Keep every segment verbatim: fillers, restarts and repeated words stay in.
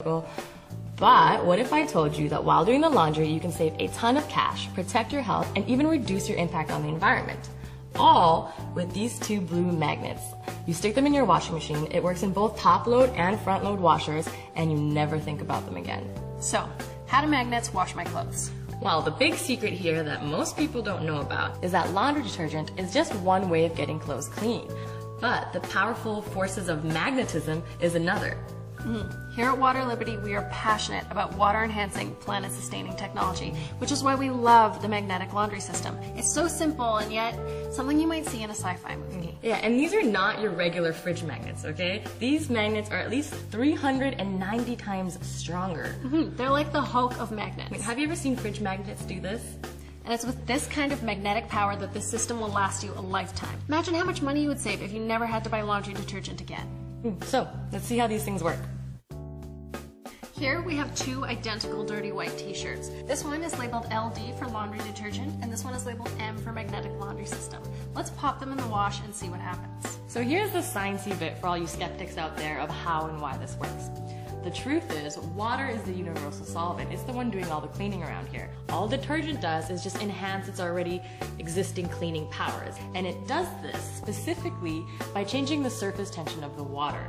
But what if I told you that while doing the laundry, you can save a ton of cash, protect your health, and even reduce your impact on the environment? All with these two blue magnets. You stick them in your washing machine, it works in both top load and front load washers, and you never think about them again. So, how do magnets wash my clothes? Well, the big secret here that most people don't know about is that laundry detergent is just one way of getting clothes clean. But the powerful forces of magnetism is another. Mm. Here at Water Liberty, we are passionate about water-enhancing, planet-sustaining technology, which is why we love the magnetic laundry system. It's so simple and yet something you might see in a sci-fi movie. Yeah, and these are not your regular fridge magnets, okay? These magnets are at least three hundred ninety times stronger. Mm-hmm. They're like the Hulk of magnets. Wait, have you ever seen fridge magnets do this? And it's with this kind of magnetic power that this system will last you a lifetime. Imagine how much money you would save if you never had to buy laundry detergent again. So, let's see how these things work. Here we have two identical dirty white t-shirts. This one is labeled L D for laundry detergent, and this one is labeled M for magnetic laundry system. Let's pop them in the wash and see what happens. So here's the sciencey bit for all you skeptics out there of how and why this works. The truth is, water is the universal solvent. It's the one doing all the cleaning around here. All detergent does is just enhance its already existing cleaning powers. And it does this specifically by changing the surface tension of the water.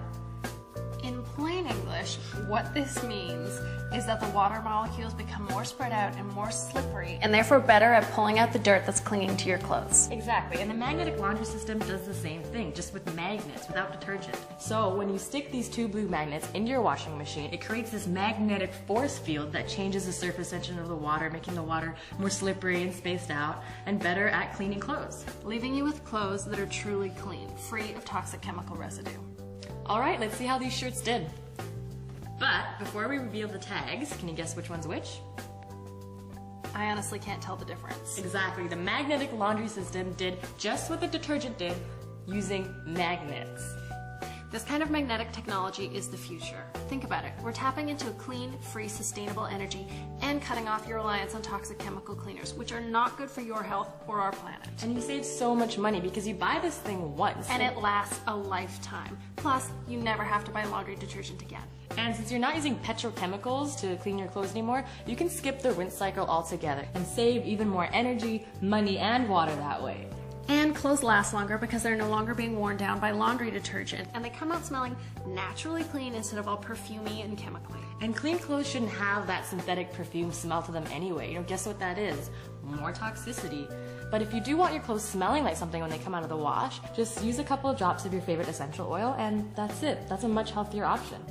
In plain English, what this means is that the water molecules become more spread out and more slippery, and therefore better at pulling out the dirt that's clinging to your clothes. Exactly, and the magnetic laundry system does the same thing, just with magnets, without detergent. So when you stick these two blue magnets into your washing machine, it creates this magnetic force field that changes the surface tension of the water, making the water more slippery and spaced out, and better at cleaning clothes. Leaving you with clothes that are truly clean, free of toxic chemical residue. All right, let's see how these shirts did. But before we reveal the tags, can you guess which one's which? I honestly can't tell the difference. Exactly, the magnetic laundry system did just what the detergent did using magnets. This kind of magnetic technology is the future. Think about it, we're tapping into a clean, free, sustainable energy and cutting off your reliance on toxic chemical cleaners, which are not good for your health or our planet. And you save so much money because you buy this thing once. And it lasts a lifetime. Plus, you never have to buy laundry detergent again. And since you're not using petrochemicals to clean your clothes anymore, you can skip the rinse cycle altogether and save even more energy, money, and water that way. And clothes last longer because they're no longer being worn down by laundry detergent. And they come out smelling naturally clean instead of all perfumey and chemically. And clean clothes shouldn't have that synthetic perfume smell to them anyway. You know, guess what that is? More toxicity. But if you do want your clothes smelling like something when they come out of the wash, just use a couple of drops of your favorite essential oil and that's it. That's a much healthier option.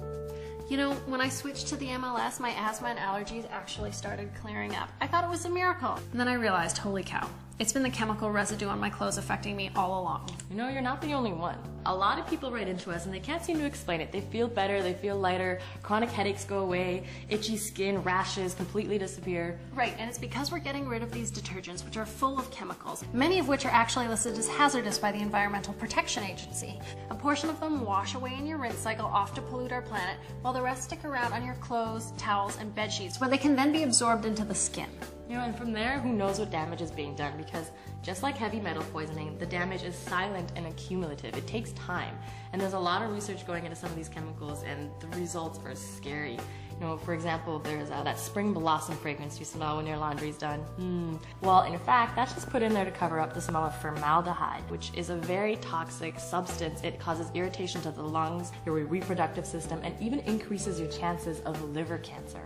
You know, when I switched to the M L S, my asthma and allergies actually started clearing up. I thought it was a miracle. And then I realized, holy cow, it's been the chemical residue on my clothes affecting me all along. You know, you're not the only one. A lot of people write into us and they can't seem to explain it. They feel better, they feel lighter, chronic headaches go away, itchy skin, rashes completely disappear. Right, and it's because we're getting rid of these detergents, which are full of chemicals, many of which are actually listed as hazardous by the Environmental Protection Agency. A portion of them wash away in your rinse cycle off to pollute our planet, while the rest stick around on your clothes, towels, and bed sheets, where they can then be absorbed into the skin. You know, and from there, who knows what damage is being done, because just like heavy metal poisoning, the damage is silent and accumulative. It takes time, and there's a lot of research going into some of these chemicals, and the results are scary. You know, for example, there's uh, that spring blossom fragrance you smell when your laundry's done. Mm. Well, in fact, that's just put in there to cover up the smell of formaldehyde, which is a very toxic substance. It causes irritation to the lungs, your reproductive system, and even increases your chances of liver cancer.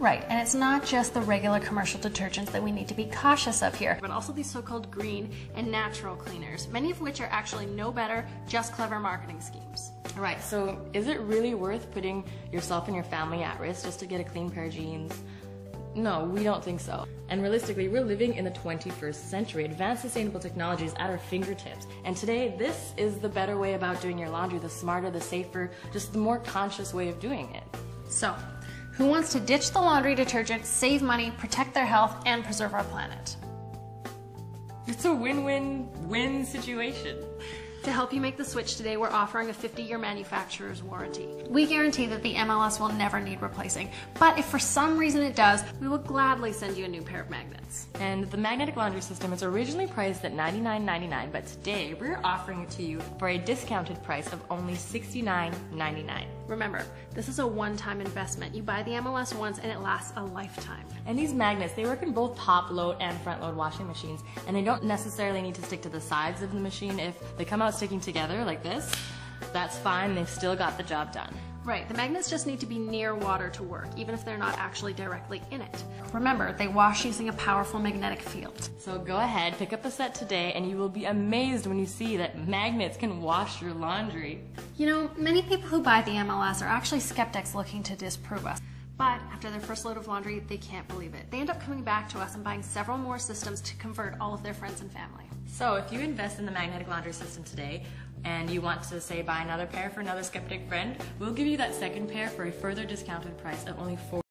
Right, and it's not just the regular commercial detergents that we need to be cautious of here, but also these so-called green and natural cleaners, many of which are actually no better, just clever marketing schemes. Right, so is it really worth putting yourself and your family at risk just to get a clean pair of jeans? No, we don't think so. And realistically, we're living in the twenty-first century. Advanced sustainable technology is at our fingertips. And today, this is the better way about doing your laundry, the smarter, the safer, just the more conscious way of doing it. So, who wants to ditch the laundry detergent, save money, protect their health, and preserve our planet? It's a win-win-win situation. To help you make the switch today, we're offering a fifty-year manufacturer's warranty. We guarantee that the M L S will never need replacing, but if for some reason it does, we will gladly send you a new pair of magnets. And the magnetic laundry system was originally priced at ninety-nine ninety-nine, but today we're offering it to you for a discounted price of only sixty-nine ninety-nine. Remember, this is a one-time investment. You buy the M L S once and it lasts a lifetime. And these magnets, they work in both top load and front load washing machines, and they don't necessarily need to stick to the sides of the machine. If they come out sticking together like this, that's fine, they've still got the job done. Right, the magnets just need to be near water to work, even if they're not actually directly in it. Remember, they wash using a powerful magnetic field. So go ahead, pick up a set today, and you will be amazed when you see that magnets can wash your laundry. You know, many people who buy the M L S are actually skeptics looking to disprove us. But after their first load of laundry, they can't believe it. They end up coming back to us and buying several more systems to convert all of their friends and family. So if you invest in the magnetic laundry system today, and you want to, say, buy another pair for another skeptic friend, we'll give you that second pair for a further discounted price of only four dollars.